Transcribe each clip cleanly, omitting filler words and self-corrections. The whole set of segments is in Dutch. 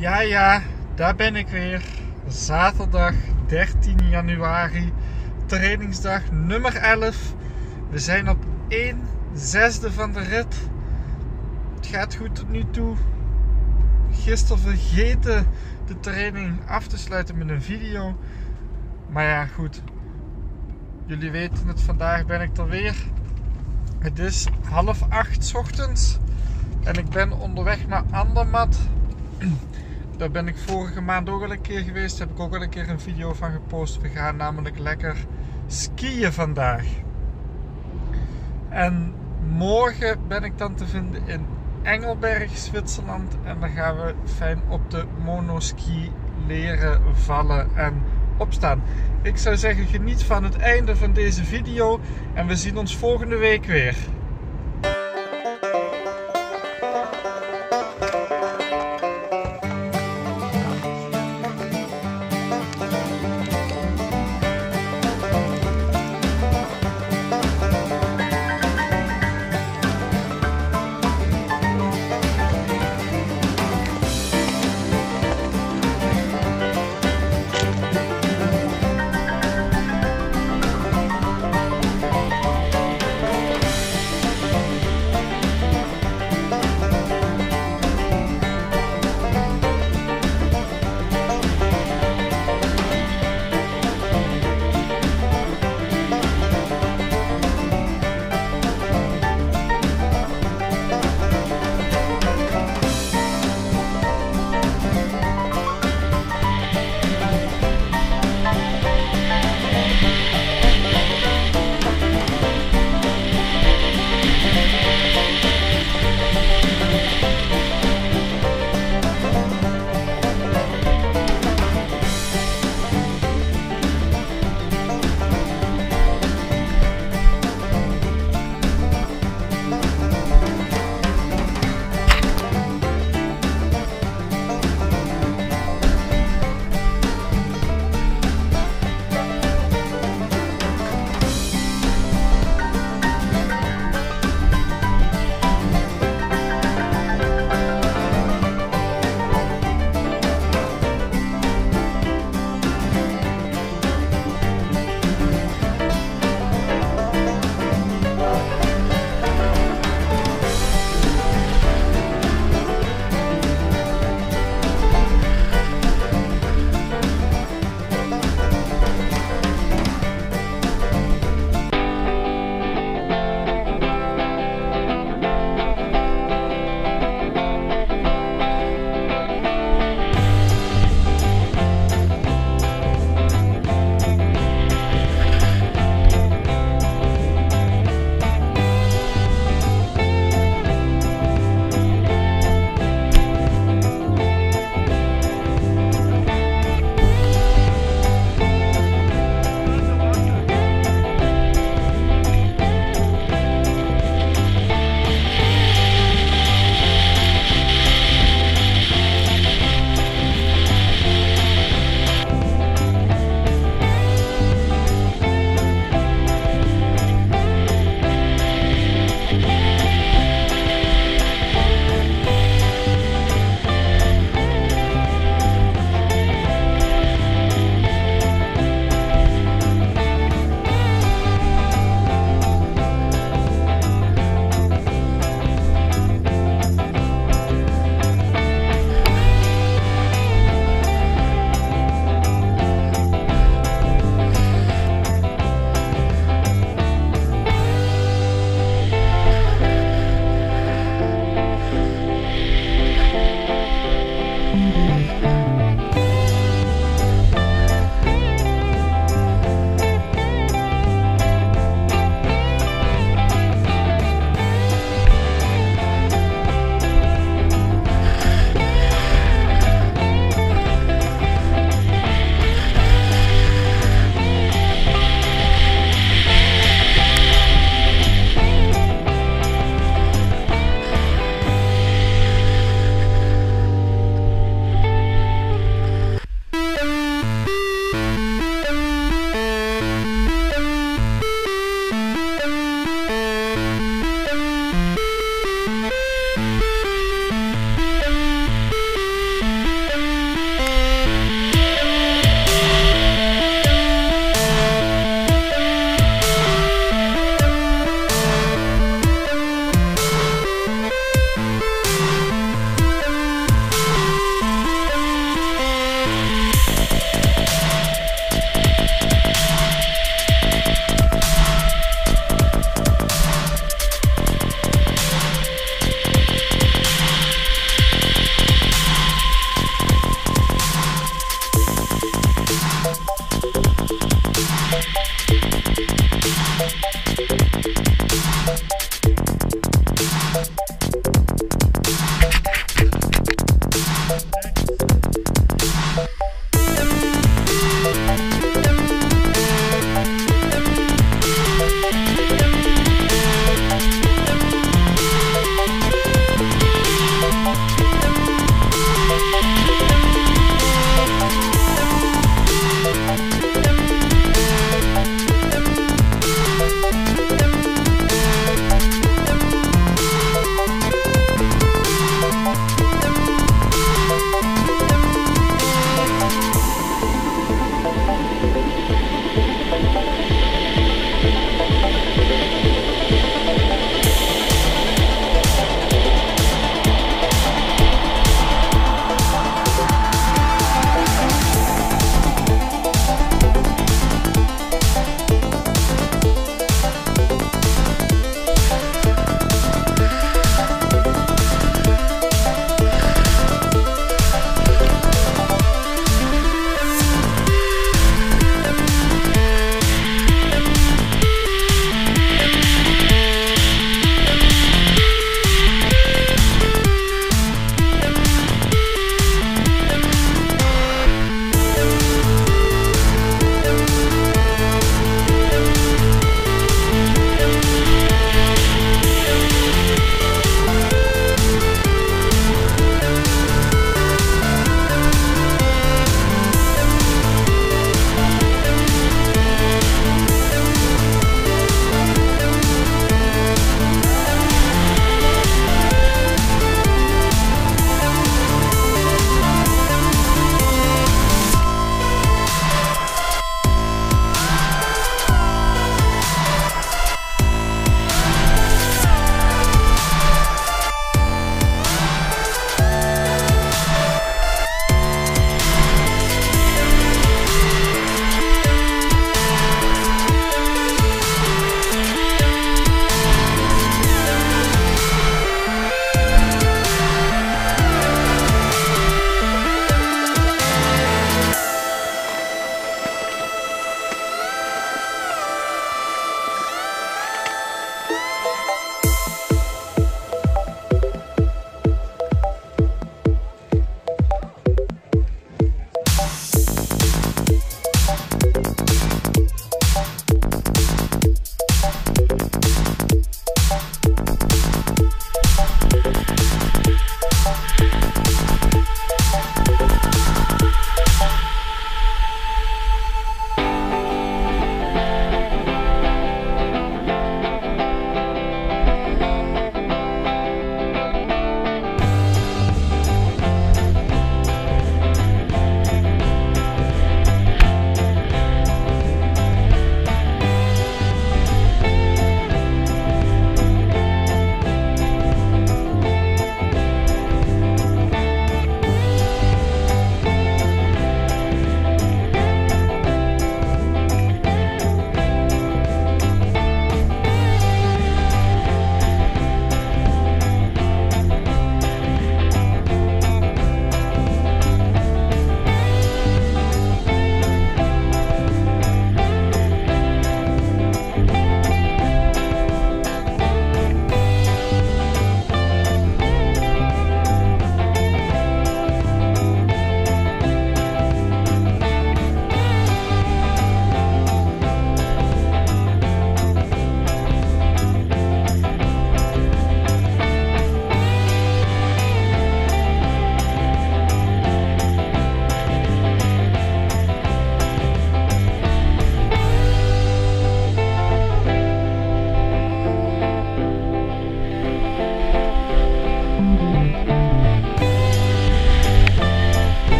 Ja, daar ben ik weer. Zaterdag 13 januari, trainingsdag nummer 11. We zijn op 1/6 van de rit. Het gaat goed tot nu toe. Gisteren vergeten de training af te sluiten met een video. Maar ja, goed. Jullie weten het, vandaag ben ik er weer. Het is 7:30 ochtends. En ik ben onderweg naar Andermatt. Daar ben ik vorige maand ook al een keer geweest. Daar heb ik ook al een keer een video van gepost. We gaan namelijk lekker skiën vandaag. En morgen ben ik dan te vinden in Engelberg, Zwitserland. En dan gaan we fijn op de monoski leren vallen en opstaan. Ik zou zeggen, geniet van het einde van deze video. En we zien ons volgende week weer.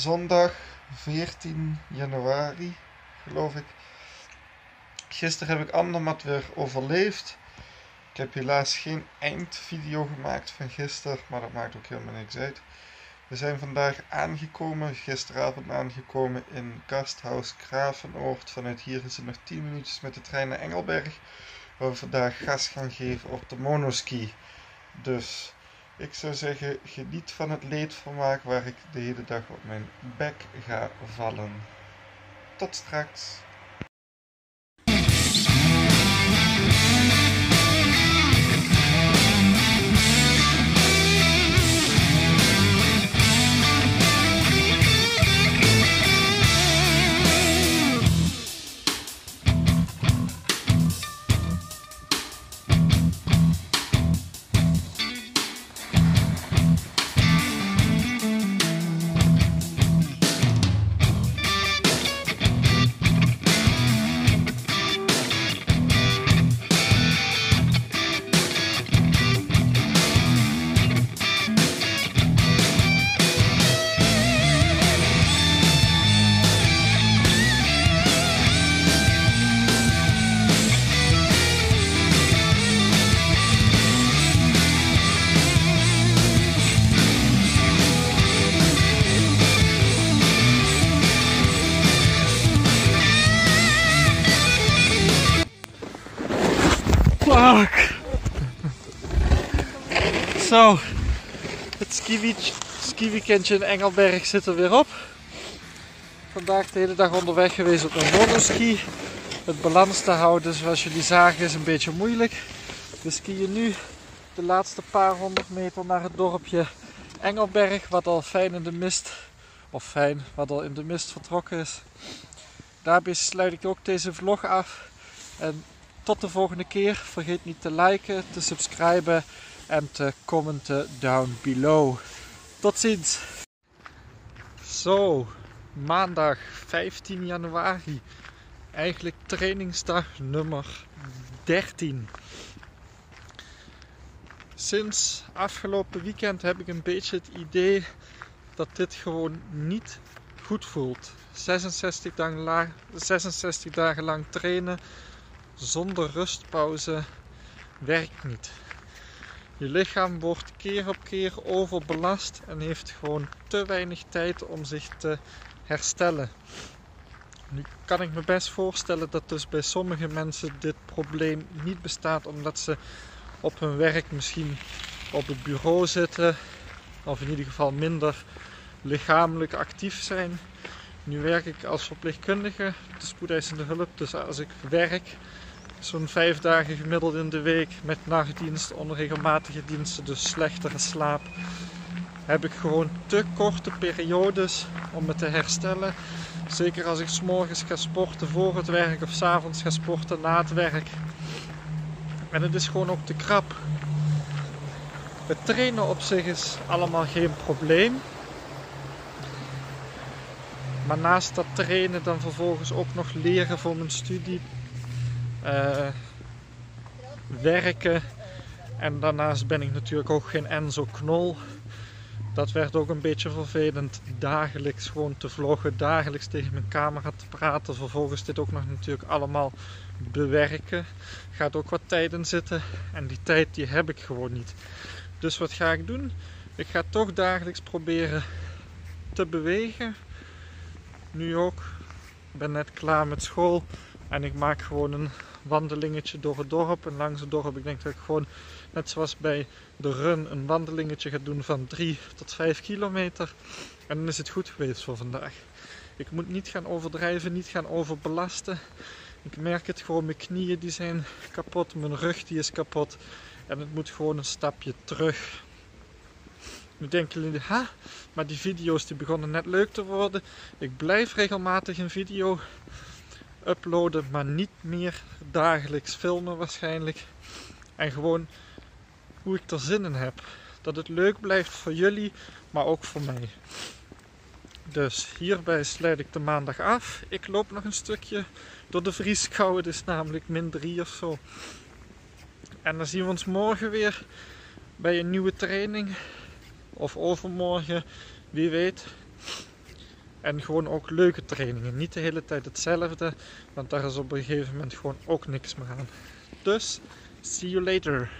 zondag 14 januari, geloof ik. Gisteren heb ik Andermatt weer overleefd. Ik heb helaas geen eindvideo gemaakt van gisteren, maar dat maakt ook helemaal niks uit. We zijn vandaag aangekomen, gisteravond aangekomen in Gasthaus Gravenoord. Vanuit hier is het nog 10 minuutjes met de trein naar Engelberg, waar we vandaag gas gaan geven op de monoski. Dus ik zou zeggen, geniet van het leedvermaak waar ik de hele dag op mijn bek ga vallen. Tot straks! Zo, het skiweekendje in Engelberg zit er weer op. Vandaag de hele dag onderweg geweest op een monoski. Het balans te houden, zoals jullie zagen, is een beetje moeilijk. We skiën nu de laatste paar 100 meter naar het dorpje Engelberg, wat al in de mist vertrokken is. Daarbij sluit ik ook deze vlog af. En tot de volgende keer. Vergeet niet te liken, te subscriben en te commenten down below. Tot ziens! Zo, maandag 15 januari. Eigenlijk trainingsdag nummer 13. Sinds afgelopen weekend heb ik een beetje het idee dat dit gewoon niet goed voelt. 66 dagen lang trainen zonder rustpauze werkt niet. Je lichaam wordt keer op keer overbelast en heeft gewoon te weinig tijd om zich te herstellen. Nu kan ik me best voorstellen dat dus bij sommige mensen dit probleem niet bestaat, omdat ze op hun werk misschien op het bureau zitten, of in ieder geval minder lichamelijk actief zijn. Nu werk ik als verpleegkundige, de spoedeisende hulp, dus als ik werk zo'n 5 dagen gemiddeld in de week met nachtdienst, onregelmatige diensten, dus slechtere slaap, heb ik gewoon te korte periodes om me te herstellen. Zeker als ik 's morgens ga sporten voor het werk of 's avonds ga sporten na het werk. En het is gewoon ook te krap. Het trainen op zich is allemaal geen probleem. Maar naast dat trainen dan vervolgens ook nog leren voor mijn studie, werken, en daarnaast ben ik natuurlijk ook geen Enzo Knol. Dat werd ook een beetje vervelend, dagelijks gewoon te vloggen, dagelijks tegen mijn camera te praten, vervolgens dit ook nog natuurlijk allemaal bewerken. Gaat ook wat tijd in zitten en die tijd die heb ik gewoon niet. Dus wat ga ik doen? Ik ga toch dagelijks proberen te bewegen. Nu ook, ik ben net klaar met school. En ik maak gewoon een wandelingetje door het dorp en langs het dorp. Ik denk dat ik gewoon, net zoals bij de run, een wandelingetje ga doen van 3 tot 5 kilometer. En dan is het goed geweest voor vandaag. Ik moet niet gaan overdrijven, niet gaan overbelasten. Ik merk het gewoon, mijn knieën die zijn kapot, mijn rug die is kapot. En het moet gewoon een stapje terug. Nu denken jullie, ha, maar die video's die begonnen net leuk te worden. Ik blijf regelmatig een video uploaden, maar niet meer dagelijks filmen waarschijnlijk. En gewoon hoe ik er zin in heb. Dat het leuk blijft voor jullie, maar ook voor mij. Dus hierbij sluit ik de maandag af. Ik loop nog een stukje door de vrieskou. Het is namelijk -3 of zo. En dan zien we ons morgen weer bij een nieuwe training. Of overmorgen, wie weet. En gewoon ook leuke trainingen. Niet de hele tijd hetzelfde, want daar is op een gegeven moment gewoon ook niks meer aan. Dus, see you later.